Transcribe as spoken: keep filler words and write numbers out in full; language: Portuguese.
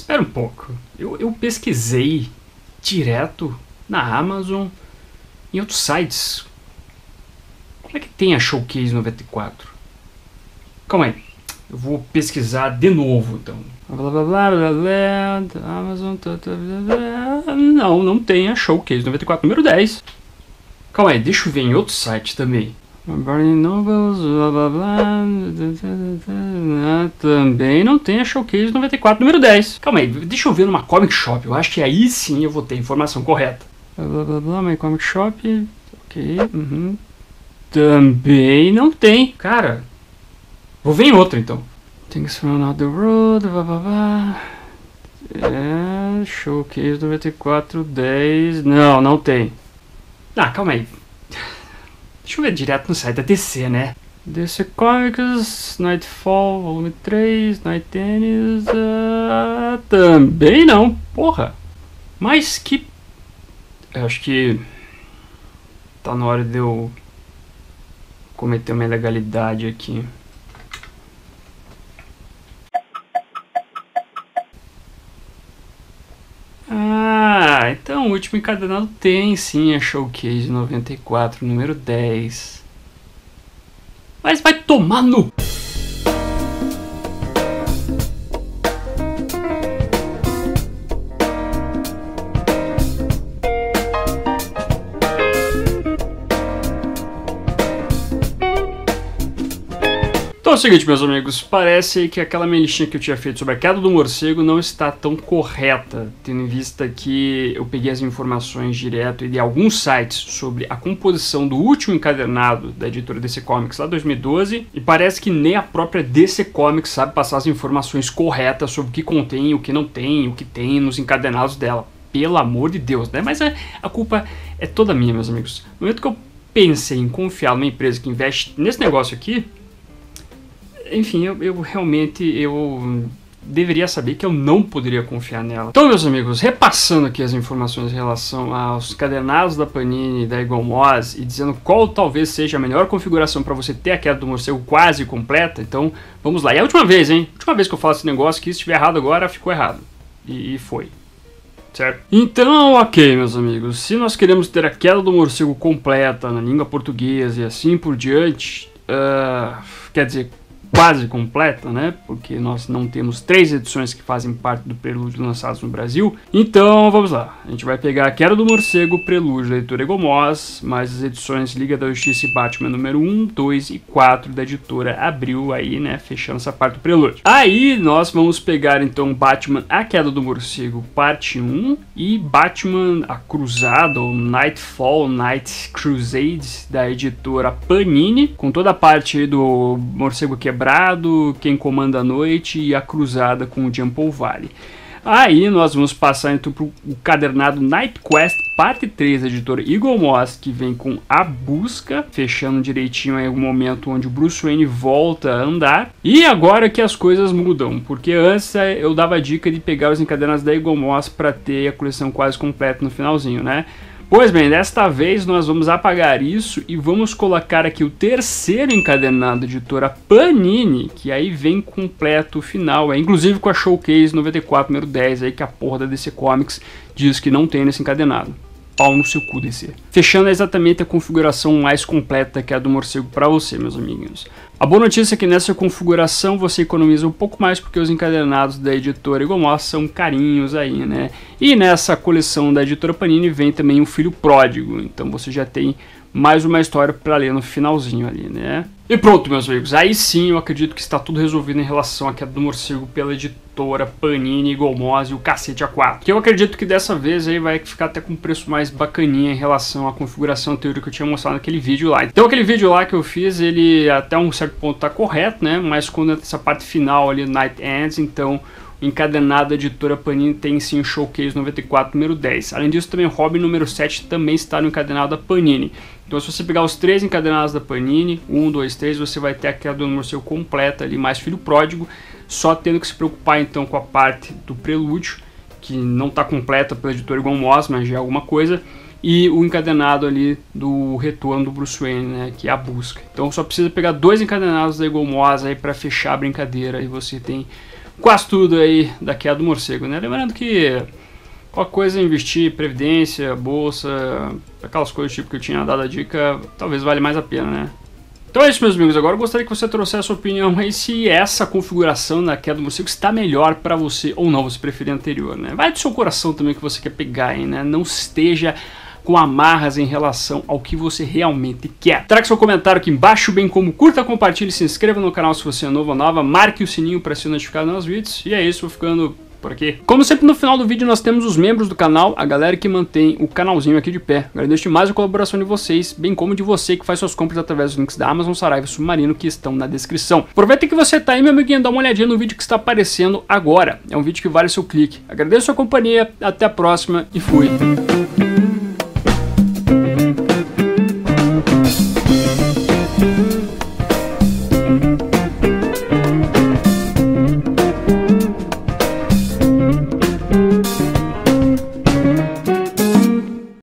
Espera um pouco, eu, eu pesquisei direto na Amazon e em outros sites. Como é que tem a Showcase noventa e quatro? Calma aí, eu vou pesquisar de novo então. Blá, blá, blá, blá, blá, Amazon... Tá, tá, blá, blá. Não, não tem a Showcase noventa e quatro, número dez. Calma aí, deixa eu ver em outro site também. Barney Nobles, blá, blá, blá, também não tem a Showcase noventa e quatro, número dez. Calma aí, deixa eu ver numa comic shop, eu acho que aí sim eu vou ter a informação correta. Blá, blá, blá, my comic shop, ok, uhum. Também não tem. Cara, vou ver em outro então. Things from another road, blá, blá, blá. É, Showcase noventa e quatro, dez, não, não tem. Ah, calma aí. Deixa eu ver direto no site da D C, né? D C Comics, Knightfall, volume três, KnightsEnd... Uh, também não, porra! Mas que... Eu acho que... Tá na hora de eu... cometer uma ilegalidade aqui. Ah, então o último encadenado tem sim a Showcase noventa e quatro, número dez. Mas vai tomar no... Então é o seguinte, meus amigos, parece que aquela minha listinha que eu tinha feito sobre A Queda do Morcego não está tão correta, tendo em vista que eu peguei as informações direto de alguns sites sobre a composição do último encadernado da editora D C Comics lá em dois mil e doze, e parece que nem a própria D C Comics sabe passar as informações corretas sobre o que contém, o que não tem, o que tem nos encadernados dela. Pelo amor de Deus, né? Mas a, a culpa é toda minha, meus amigos. No momento que eu pensei em confiar numa empresa que investe nesse negócio aqui, enfim, eu, eu realmente eu deveria saber que eu não poderia confiar nela. Então, meus amigos, repassando aqui as informações em relação aos encadernados da Panini, da Eaglemoss, e dizendo qual talvez seja a melhor configuração para você ter a Queda do Morcego quase completa, então vamos lá. E é a última vez, hein? Última vez que eu falo esse negócio, que se estiver errado agora, ficou errado. E, e foi. Certo? Então, ok, meus amigos, se nós queremos ter a Queda do Morcego completa na língua portuguesa e assim por diante, uh, quer dizer... quase completa, né? Porque nós não temos três edições que fazem parte do prelúdio lançados no Brasil. Então vamos lá, a gente vai pegar A Queda do Morcego, prelúdio da editora Eaglemoss, mais as edições Liga da Justiça e Batman número um, dois e quatro da editora Abril, aí, né? Fechando essa parte do prelúdio. Aí nós vamos pegar então Batman A Queda do Morcego parte um e Batman A Cruzada, ou Knightfall Night Crusades da editora Panini, com toda a parte aí do Morcego que é Quebrado, Quem Comanda a Noite e A Cruzada com o Jean Paul Valley. Aí nós vamos passar então para o cadernado KnightQuest, parte três, da editora Eaglemoss, que vem com A Busca, fechando direitinho aí o momento onde o Bruce Wayne volta a andar. E agora que as coisas mudam, porque antes eu dava a dica de pegar os encadernados da Eaglemoss para ter a coleção quase completa no finalzinho, né? Pois bem, desta vez nós vamos apagar isso e vamos colocar aqui o terceiro encadernado da editora Panini, que aí vem completo o final, é, inclusive com a Showcase noventa e quatro, número dez, aí, que a porra da D C Comics diz que não tem nesse encadenado. Pau no seu cu, D C. Fechando exatamente a configuração mais completa, que é a do morcego, para você, meus amiguinhos. A boa notícia é que nessa configuração você economiza um pouco mais, porque os encadernados da editora Eaglemoss são carinhos aí, né? E nessa coleção da editora Panini vem também o Filho Pródigo, então você já tem mais uma história para ler no finalzinho ali, né? E pronto, meus amigos, aí sim eu acredito que está tudo resolvido em relação à Queda do Morcego pela editora Panini, Eaglemoss e o cacete A quatro. Que eu acredito que dessa vez aí vai ficar até com um preço mais bacaninha em relação à configuração teórica que eu tinha mostrado naquele vídeo lá. Então aquele vídeo lá que eu fiz, ele até um certo ponto tá correto, né? Mas quando entra essa parte final ali, KnightsEnd, então... encadenado da editora Panini tem sim o Showcase noventa e quatro, número dez. Além disso, também o Robin número sete também está no encadenado da Panini. Então, se você pegar os três encadenados da Panini, um, dois, três, você vai ter a Queda do Morcego completa ali, mais Filho Pródigo, só tendo que se preocupar então com a parte do prelúdio, que não está completa pela editora Eaglemoss, mas já é alguma coisa, e o encadenado ali do retorno do Bruce Wayne, né, que é A Busca. Então, só precisa pegar dois encadenados da Eaglemoss aí para fechar a brincadeira, e você tem quase tudo aí da Queda do Morcego, né? Lembrando que qualquer coisa, investir, previdência, bolsa, aquelas coisas tipo que eu tinha dado a dica, talvez vale mais a pena, né? Então é isso, meus amigos, agora eu gostaria que você trouxesse a sua opinião aí se essa configuração da Queda do Morcego está melhor para você ou não, você preferir a anterior, né? Vai do seu coração também que você quer pegar aí, né? Não esteja com amarras em relação ao que você realmente quer. Traga seu comentário aqui embaixo, bem como curta, compartilhe, se inscreva no canal se você é novo ou nova, marque o sininho para ser notificado nos vídeos, e é isso, vou ficando por aqui. Como sempre no final do vídeo nós temos os membros do canal, a galera que mantém o canalzinho aqui de pé. Agradeço demais a colaboração de vocês, bem como de você que faz suas compras através dos links da Amazon, Saraiva e Submarino que estão na descrição. Aproveita que você tá aí, meu amiguinho, dá uma olhadinha no vídeo que está aparecendo agora. É um vídeo que vale seu clique. Agradeço a sua companhia, até a próxima e fui!